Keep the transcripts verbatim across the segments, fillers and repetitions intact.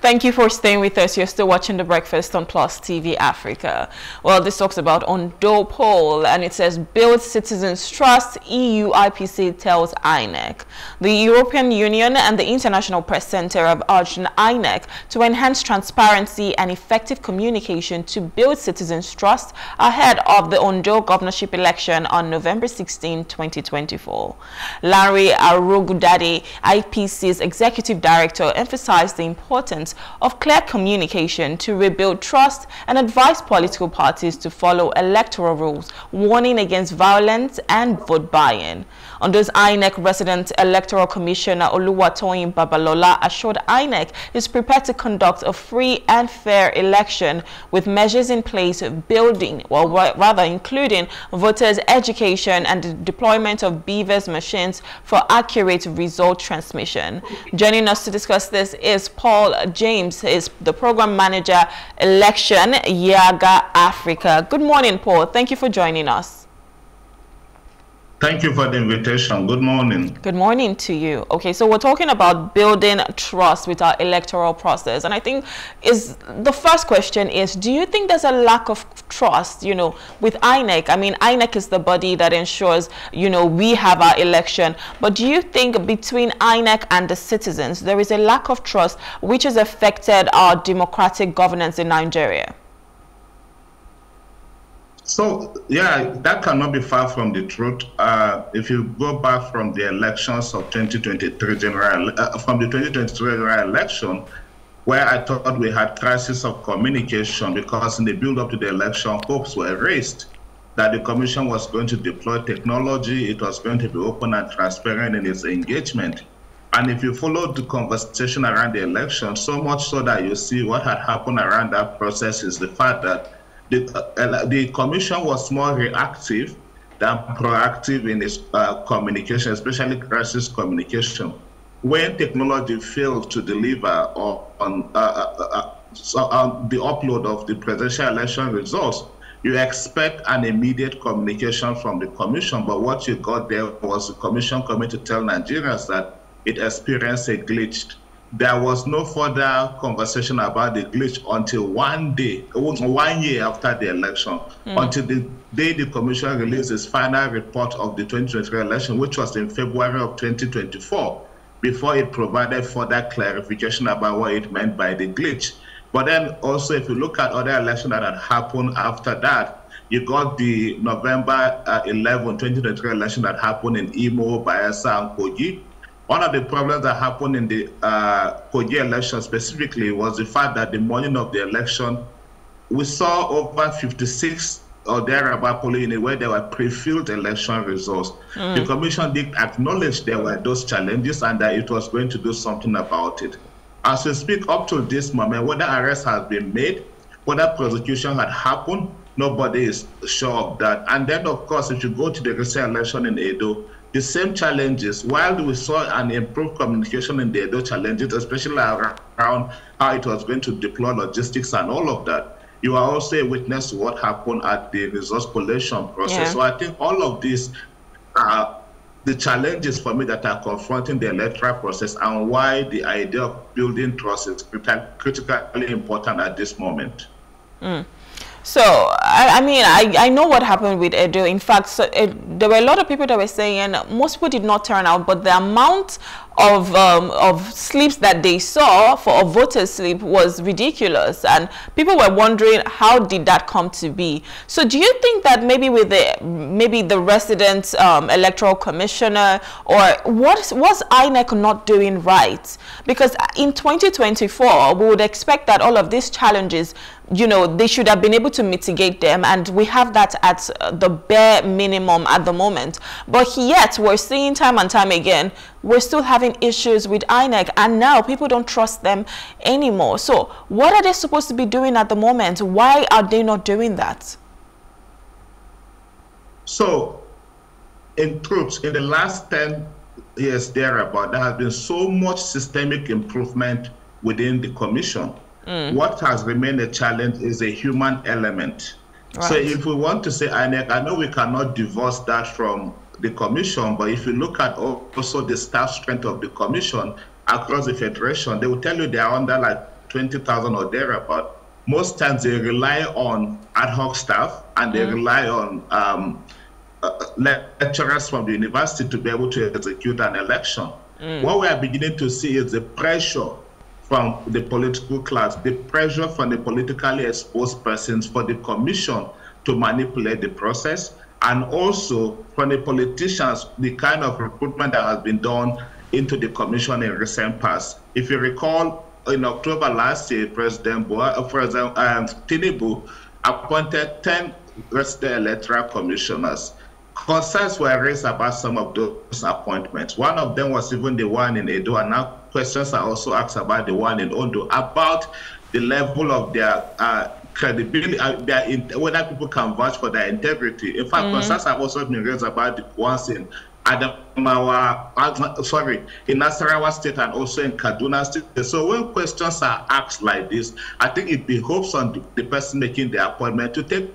Thank you for staying with us. You're still watching The Breakfast on Plus T V Africa. Well, this talks about Ondo poll, and it says, build citizens' trust, E U I P C tells I N E C. The European Union and the International Press Center have urged I N E C to enhance transparency and effective communication to build citizens' trust ahead of the Ondo governorship election on November sixteenth, twenty twenty-four. Larry Arugudadi, I P C's executive director, emphasized the importance of clear communication to rebuild trust and advise political parties to follow electoral rules, warning against violence and vote buying. On those, I N E C resident electoral commissioner Oluwatoyin Babalola assured I N E C is prepared to conduct a free and fair election with measures in place building, or rather including voters' education and the deployment of B V A S machines for accurate result transmission. Joining us to discuss this is Paul James, is the program manager, election, Yiaga Africa. Good morning, Paul. Thank you for joining us. Thank you for the invitation. Good morning. Good morning to you. Okay, so we're talking about building trust with our electoral process. And I think is the first question is, do you think there's a lack of trust, you know, with I N E C? I mean, I N E C is the body that ensures, you know, we have our election. But do you think between I N E C and the citizens, there is a lack of trust which has affected our democratic governance in Nigeria? So, yeah, that cannot be far from the truth. Uh, if you go back from the elections of twenty twenty-three general, uh, from the twenty twenty-three general election, where I thought we had crisis of communication because in the build-up to the election, hopes were raised that the commission was going to deploy technology, it was going to be open and transparent in its engagement. And if you follow the conversation around the election, so much so that you see what had happened around that process is the fact that The, uh, the commission was more reactive than proactive in its uh, communication, especially crisis communication. When technology failed to deliver on uh, uh, uh, uh, the upload of the presidential election results, you expect an immediate communication from the commission. But what you got there was the commission coming to tell Nigerians that it experienced a glitch. There was no further conversation about the glitch until one day, one year after the election, mm. until the day the commission released its final report of the twenty twenty-three election, which was in February of twenty twenty-four, before it provided further clarification about what it meant by the glitch. But then also, if you look at other elections that had happened after that, you got the November eleventh, twenty twenty-three election that happened in Imo, Bayelsa, and Kogi. One of the problems that happened in the uh, Kogi election specifically was the fact that the morning of the election, we saw over fifty-six or thereabout polling in a way there were pre-filled election results. Mm. The commission did acknowledge there were those challenges and that it was going to do something about it. As we speak, up to this moment, whether arrests have been made, whether prosecution had happened, nobody is sure of that. And then, of course, if you go to the recent election in Edo, the same challenges, while we saw an improved communication in the Edo challenges, especially around how it was going to deploy logistics and all of that, you are also a witness to what happened at the resource collation process. Yeah. So I think all of these are the challenges for me that are confronting the electoral process and why the idea of building trust is critically important at this moment. Mm. So, I, I mean, I, I know what happened with Edo. In fact, so it, there were a lot of people that were saying most people did not turn out, but the amount of um, of slips that they saw for a voter slip was ridiculous. And people were wondering, how did that come to be? So do you think that maybe with the, maybe the resident um, electoral commissioner, or what was I N E C not doing right? Because in twenty twenty-four, we would expect that all of these challenges, you know, they should have been able to mitigate them, and we have that at the bare minimum at the moment. But yet we're seeing time and time again, we're still having issues with I N E C, and now people don't trust them anymore. So what are they supposed to be doing at the moment? Why are they not doing that? So in truth, in the last ten years thereabout, there has been so much systemic improvement within the commission. Mm. What has remained a challenge is a human element. Right. So if we want to say I N E C, I know we cannot divorce that from the commission, but if you look at also the staff strength of the commission across the federation, they will tell you they are under like twenty thousand or thereabout, most times they rely on ad hoc staff and they mm. rely on um, uh, lecturers from the university to be able to execute an election. Mm. What we are beginning to see is the pressure from the political class, the pressure from the politically exposed persons for the commission to manipulate the process, and also from the politicians, the kind of recruitment that has been done into the commission in recent past. If you recall, in October last year, President Boa, President um, Tinubu appointed ten resident electoral commissioners. Concerns were raised about some of those appointments. One of them was even the one in Edo, and now questions are also asked about the one in Ondo, about the level of their uh, credibility, uh, their in whether people can vouch for their integrity. In fact, mm. concerns have also been raised about the ones in Adamawa, sorry, in Nasarawa State and also in Kaduna State. So when questions are asked like this, I think it behooves on the, the person making the appointment to take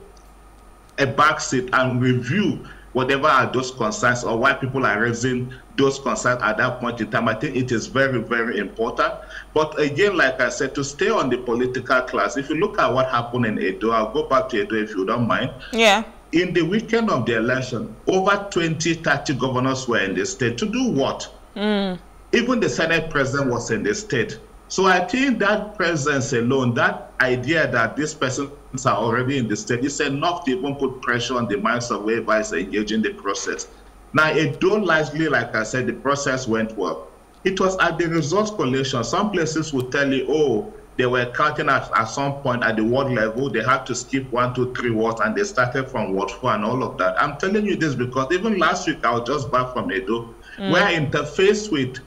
a back seat and review whatever are those concerns or why people are raising those concerns at that point in time. I think it is very, very important. But again, like I said, to stay on the political class, if you look at what happened in Edo, I'll go back to Edo if you don't mind. Yeah. In the weekend of the election, over twenty, thirty governors were in the state. To do what? Mm. Even the Senate president was in the state. So I think that presence alone, that idea that these persons are already in the state, is enough to even put pressure on the minds of whoever is engaging the process. Now, it don't largely, like I said, the process went well. It was at the results collation. Some places would tell you, oh, they were counting at, at some point at the ward level. They had to skip one, two, three wards, and they started from ward four and all of that. I'm telling you this because even last week, I was just back from Edo, mm. where I interfaced with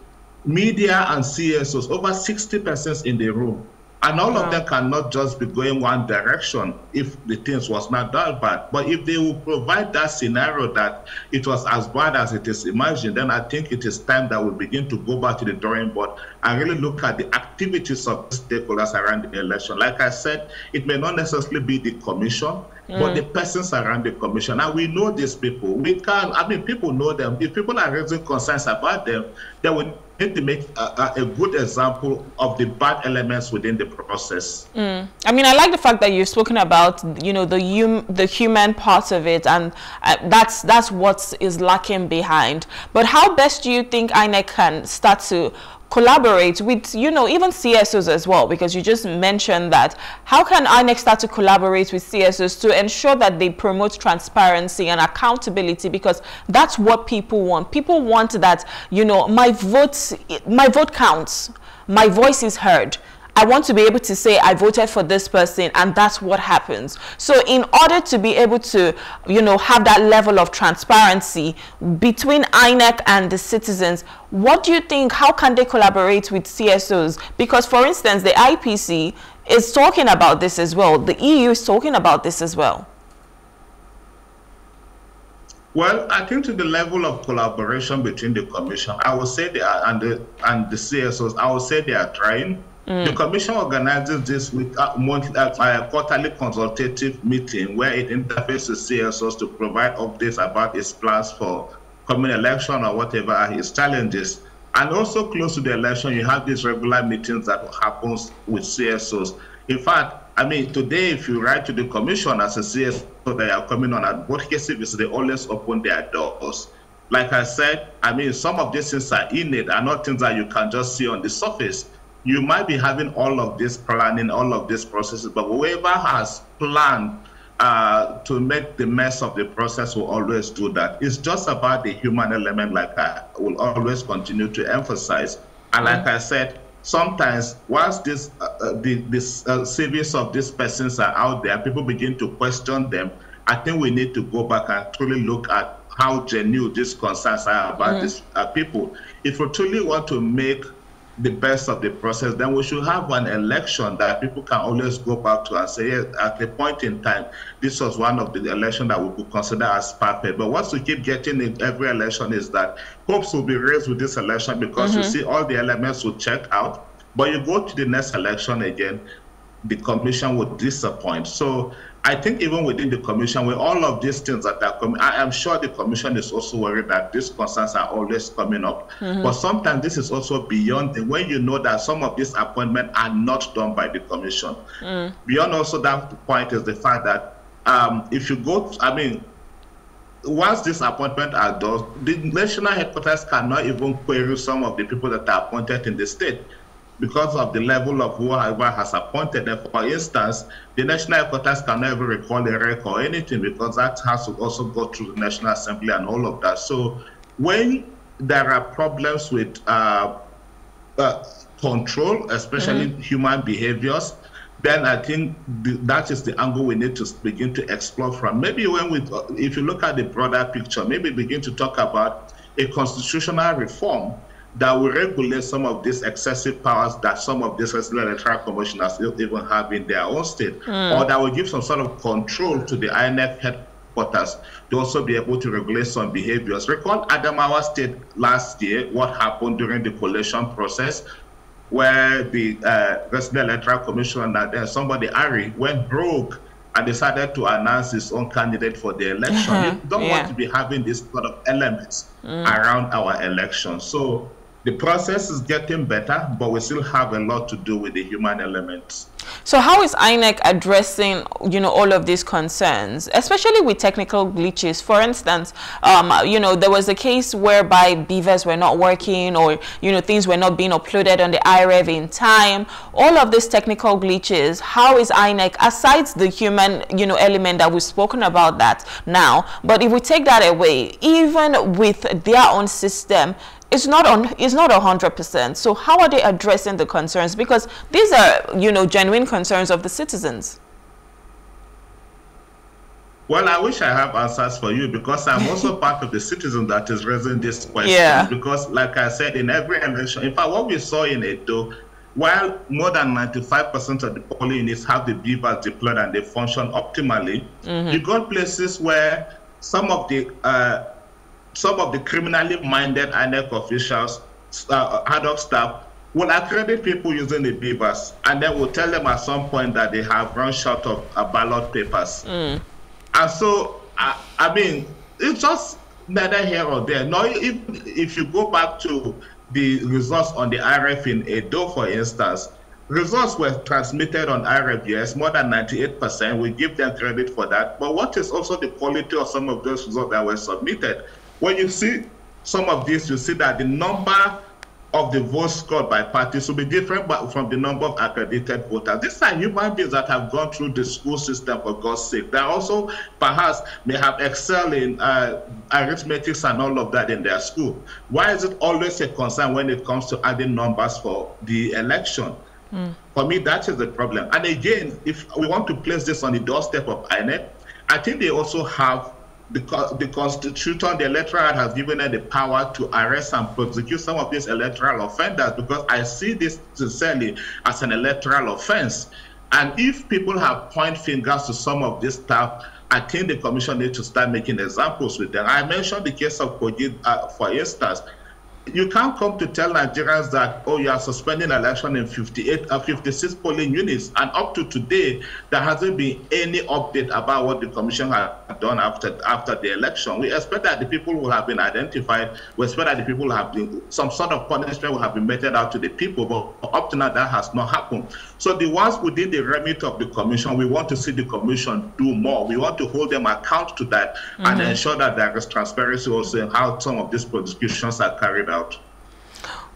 media and C S Os, over sixty persons in the room. And all wow. of them cannot just be going one direction if the things was not that bad. But if they will provide that scenario that it was as bad as it is imagined, then I think it is time that we begin to go back to the drawing board and really look at the activities of stakeholders around the election. Like I said, it may not necessarily be the commission, Mm. but the persons around the commission, and we know these people. We can, I mean, people know them. If people are raising concerns about them, they will need to make a, a good example of the bad elements within the process. Mm. I mean, I like the fact that you've spoken about, you know, the hum, the human part of it, and uh, that's that's what is lacking behind. But how best do you think I N E C can start to collaborate with, you know, even C S Os as well, because you just mentioned that? How can I N E C start to collaborate with C S Os to ensure that they promote transparency and accountability? Because that's what people want. People want that, you know, my vote, my vote counts, my voice is heard. I want to be able to say I voted for this person and that's what happens. So in order to be able to, you know, have that level of transparency between I N E C and the citizens, what do you think, how can they collaborate with C S Os? Because, for instance, the I P C is talking about this as well. The E U is talking about this as well. Well, I think to the level of collaboration between the Commission, I would say they are, and the, and the C S Os, I would say they are trying. Mm. The Commission organizes this with a, monthly, a, a quarterly consultative meeting where it interfaces C S Os to provide updates about its plans for coming election or whatever are its challenges. And also close to the election, you have these regular meetings that happens with C S Os. In fact, I mean, today, if you write to the Commission as a C S O that are coming on advocacy visits, they always open their doors. Like I said, I mean, some of these things are innate and not things that you can just see on the surface. You might be having all of this planning, all of these processes, but whoever has planned uh, to make the mess of the process will always do that. It's just about the human element, like I will always continue to emphasize. And like mm-hmm. I said, sometimes once this, uh, the this, uh, service of these persons are out there, people begin to question them. I think we need to go back and truly look at how genuine these concerns are about mm-hmm. these uh, people. If we truly want to make the best of the process, then we should have an election that people can always go back to and say, yes, at a point in time, this was one of the elections that we could consider as perfect. But what we keep getting in every election is that hopes will be raised with this election because mm-hmm. you see all the elements will check out, but you go to the next election again, the Commission would disappoint. So I think even within the commission, with all of these things that are coming, I am sure the commission is also worried that these concerns are always coming up. Mm-hmm. But sometimes this is also beyond the, when you know that some of these appointments are not done by the commission. Mm. Beyond also that point is the fact that um, if you go, I mean, once this appointment are done, the national headquarters cannot even query some of the people that are appointed in the state, because of the level of whoever has appointed them. For instance, the national headquarters can never recall a record or anything, because that has to also go through the National Assembly and all of that. So when there are problems with uh, uh, control, especially mm-hmm. human behaviors, then I think th that is the angle we need to begin to explore from. Maybe when we, if you look at the broader picture, maybe begin to talk about a constitutional reform that will regulate some of these excessive powers that some of these resident electoral commissioners even have in their own state, mm. or that will give some sort of control to the I N E C headquarters to also be able to regulate some behaviors. Recall Adamawa State last year, what happened during the collation process, where the uh, resident electoral commissioner, uh, somebody, Ari, went broke and decided to announce his own candidate for the election. Uh-huh. You don't yeah. want to be having this sort of elements mm. around our election. So the process is getting better, but we still have a lot to do with the human elements. So how is I N E C addressing, you know, all of these concerns, especially with technical glitches? For instance, um, you know, there was a case whereby B V A S were not working, or, you know, things were not being uploaded on the I R E V in time. All of these technical glitches, how is I N E C, aside the human, you know, element that we've spoken about that now, but if we take that away, even with their own system, it's not on, it's not one hundred percent. So how are they addressing the concerns? Because these are, you know, genuine concerns of the citizens. Well, I wish I have answers for you, because I'm also part of the citizen that is raising this question. Yeah. Because, like I said, in every election, in fact, what we saw in Edo, while more than ninety-five percent of the polling units have the B V A S deployed and they function optimally, mm-hmm. you got places where some of the... Uh, some of the criminally minded I N E C officials, uh, ad hoc staff, will accredit people using the B V A S, and then will tell them at some point that they have run short of uh, ballot papers. Mm. And so, I, I mean, it's just neither here or there. Now, if, if you go back to the results on the I R E V in Edo, for instance, results were transmitted on I R E V, more than ninety-eight percent. We give them credit for that. But what is also the quality of some of those results that were submitted? When you see some of these, you see that the number of the votes scored by parties will be different from the number of accredited voters. These are human beings that have gone through the school system, for God's sake. They also perhaps may have excelled in uh, arithmetics and all of that in their school. Why is it always a concern when it comes to adding numbers for the election? Mm. For me, that is the problem. And again, if we want to place this on the doorstep of I N E C, I think they also have Because the Constitution, the Electoral Act, has given them the power to arrest and prosecute some of these electoral offenders, because I see this sincerely as an electoral offense. And if people have point fingers to some of this stuff, I think the Commission needs to start making examples with them. I mentioned the case of Kogi, uh, for instance. You can't come to tell Nigerians that, oh, you are suspending election in fifty-eight or fifty-six polling units, and up to today there hasn't been any update about what the commission has done after after the election. We expect that the people will have been identified. We expect that the people have been, some sort of punishment will have been meted out to the people, but up to now that has not happened. So the ones within the remit of the commission, we want to see the commission do more. We want to hold them account to that, mm-hmm. and ensure that there is transparency also in how some of these prosecutions are carried out. Out.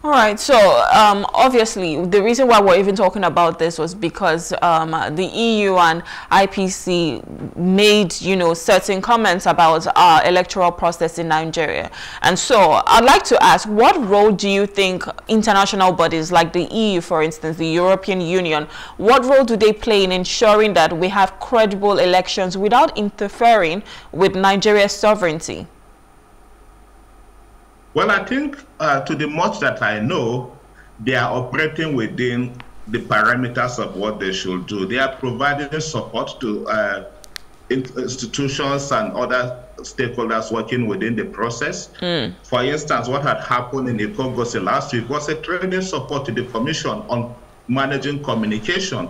All right. So um, obviously, the reason why we're even talking about this was because um, the E U and I P C made, you know, certain comments about our electoral process in Nigeria. And so I'd like to ask, what role do you think international bodies like the E U, for instance, the European Union, what role do they play in ensuring that we have credible elections without interfering with Nigeria's sovereignty? Well, I think uh, to the much that I know, they are operating within the parameters of what they should do. They are providing support to uh, institutions and other stakeholders working within the process. Mm. For instance, what had happened in Ikongose last week was a training support to the Commission on managing communication.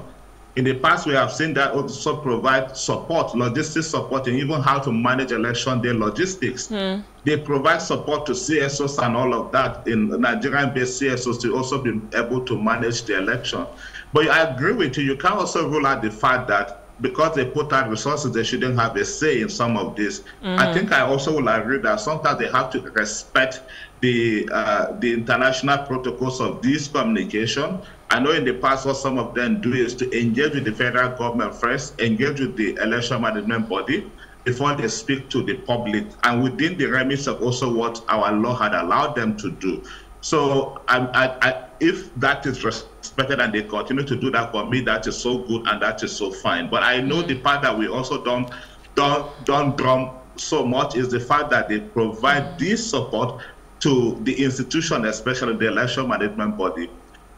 In the past, we have seen that also provide support, logistics support, and even how to manage election day logistics. Mm. They provide support to C S Os and all of that, in Nigerian-based C S Os to also be able to manage the election. But I agree with you, you can also rule out the fact that because they put out resources, they shouldn't have a say in some of this. Mm. I think I also will agree that sometimes they have to respect the uh, the international protocols of this communication. I know in the past what some of them do is to engage with the federal government first, engage with the election management body before they speak to the public, and within the remits of also what our law had allowed them to do. So I, I, I, if that is respected and they continue to do that, for me, that is so good and that is so fine. But I know the part that we also don't, don't, don't drum so much is the fact that they provide this support to the institution, especially the election management body.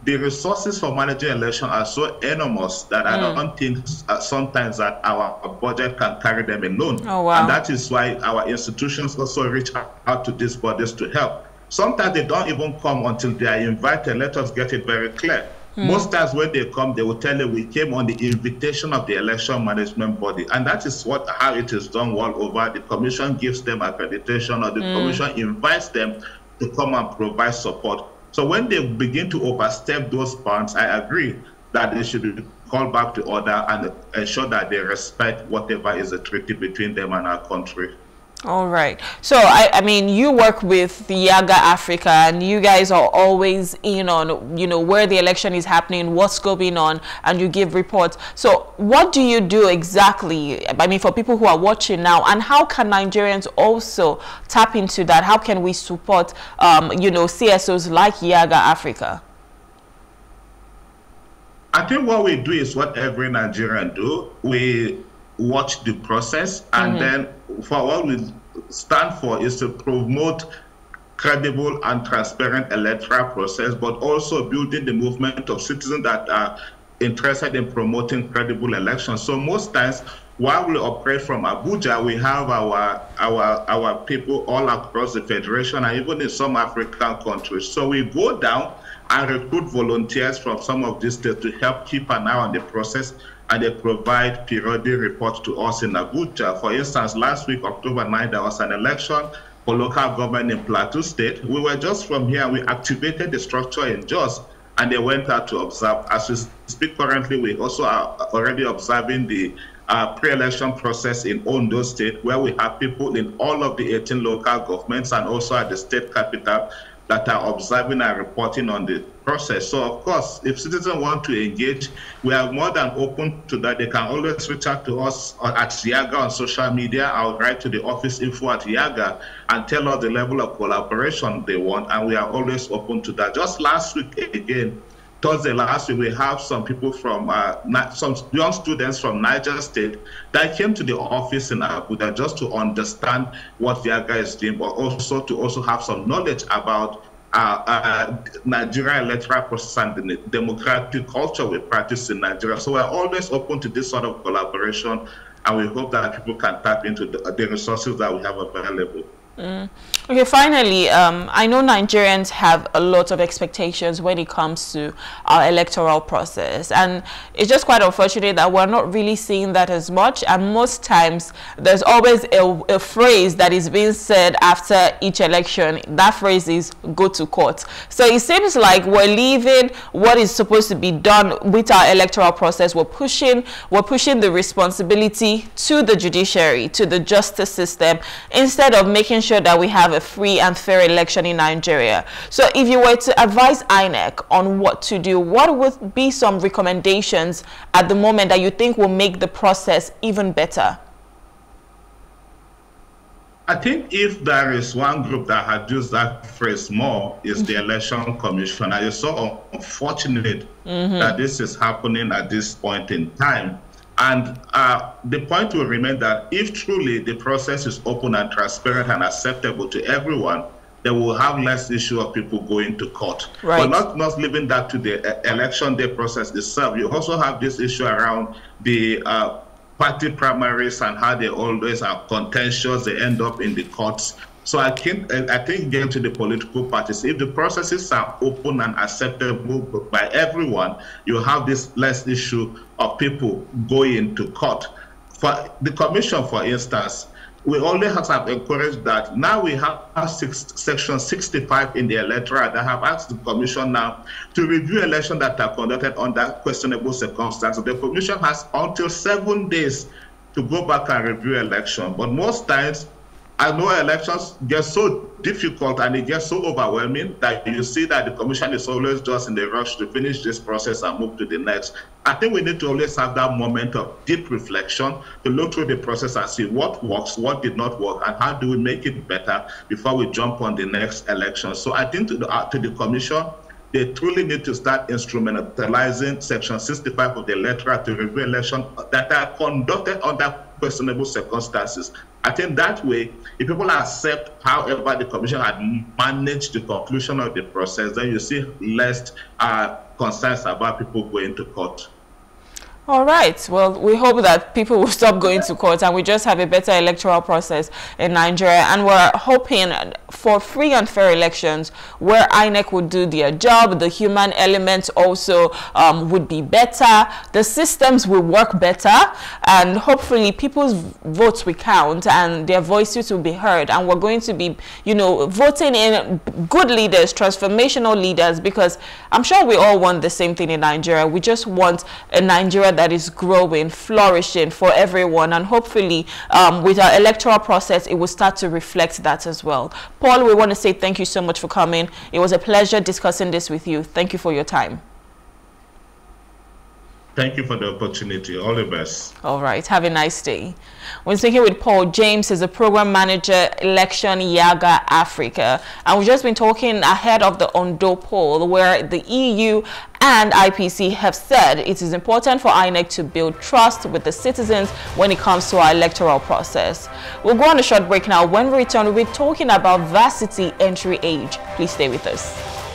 The resources for managing election are so enormous that mm. I don't think uh, sometimes that our budget can carry them alone. Oh, wow. And that is why our institutions also reach out to these bodies to help. Sometimes they don't even come until they are invited. Let us get it very clear. Mm. Most times when they come, they will tell you, we came on the invitation of the election management body. And that is what how it is done all over. The commission gives them accreditation, or the mm. commission invites them to come and provide support. So when they begin to overstep those bounds, I agree that they should be called back to order and ensure that they respect whatever is a treaty between them and our country. All right. So, I, I mean, you work with the Yiaga Africa, and you guys are always in on, you know, where the election is happening, what's going on, and you give reports. So, what do you do exactly, I mean, for people who are watching now, and how can Nigerians also tap into that? How can we support, um, you know, C S Os like Yiaga Africa? I think what we do is what every Nigerian do. We watch the process, and mm-hmm. then for what we stand for is to promote credible and transparent electoral process, but also building the movement of citizens that are interested in promoting credible elections. So most times, while we operate from Abuja, we have our our our people all across the Federation and even in some African countries. So we go down and recruit volunteers from some of these states to help keep an eye on the process, and they provide periodic reports to us in Abuja. For instance, last week, October ninth, there was an election for local government in Plateau State. We were just from here, we activated the structure in Jos, and they went out to observe. As we speak currently, we also are already observing the uh, pre-election process in Ondo State, where we have people in all of the eighteen local governments and also at the state capital that are observing and reporting on the process. So, of course, if citizens want to engage, we are more than open to that. They can always reach out to us at Yiaga on social media. I'll write to the office info at Yiaga and tell us the level of collaboration they want, and we are always open to that. Just last week, again, Thursday last week, we have some people from, uh, some young students from Niger State that came to the office in Abuja just to understand what Yiaga is doing, but also to also have some knowledge about uh, uh, Nigerian electoral process and the democratic culture we practice in Nigeria. So we're always open to this sort of collaboration, and we hope that people can tap into the, the resources that we have available. Mm. Okay, finally, um, I know Nigerians have a lot of expectations when it comes to our electoral process, and it's just quite unfortunate that we're not really seeing that as much, and most times there's always a, a phrase that is being said after each election. That phrase is "go to court." So it seems like we're leaving what is supposed to be done with our electoral process. We're pushing, we're pushing the responsibility to the judiciary, to the justice system, instead of making sure sure that we have a free and fair election in Nigeria. So if you were to advise I N E C on what to do, what would be some recommendations at the moment that you think will make the process even better? I think if there is one group that had used that phrase more, is the Election Commission. And it's so unfortunate mm-hmm. that this is happening at this point in time. And uh, the point will remain that if truly the process is open and transparent and acceptable to everyone, they will have less issue of people going to court. Right. But not, not leaving that to the election day process itself. You also have this issue around the uh, party primaries and how they always are contentious. They end up in the courts. So I think I think getting to the political parties, if the processes are open and acceptable by everyone, you have this less issue of people going to court. For the commission, for instance, we only have to encourage that. Now we have six, section sixty-five in the electoral that have asked the commission now to review elections that are conducted under questionable circumstances. The commission has until seven days to go back and review election. But most times, I know elections get so difficult and it gets so overwhelming that you see that the commission is always just in the rush to finish this process and move to the next. I think we need to always have that moment of deep reflection to look through the process and see what works, what did not work, and how do we make it better before we jump on the next election. So I think to the, uh, to the commission, they truly need to start instrumentalizing section sixty-five of the electoral to review elections that are conducted under questionable circumstances. I think that way, if people accept however the commission had managed the conclusion of the process, then you see less uh, concerns about people going to court. All right. Well, we hope that people will stop going to court and we just have a better electoral process in Nigeria. And we're hoping for free and fair elections where I N E C would do their job. The human element also um, would be better. The systems will work better. And hopefully people's votes will count and their voices will be heard. And we're going to be, you know, voting in good leaders, transformational leaders, because I'm sure we all want the same thing in Nigeria. We just want a Nigeria that is growing, flourishing for everyone, and hopefully um, with our electoral process it will start to reflect that as well. Paul, we want to say thank you so much for coming. It was a pleasure discussing this with you. Thank you for your time. Thank you for the opportunity. All the best. All right. Have a nice day. We're speaking with Paul James, who's a program manager, election Yiaga Africa. And we've just been talking ahead of the Ondo poll, where the E U and I P C have said it is important for I N E C to build trust with the citizens when it comes to our electoral process. We'll go on a short break now. When we return, we'll be talking about varsity entry age. Please stay with us.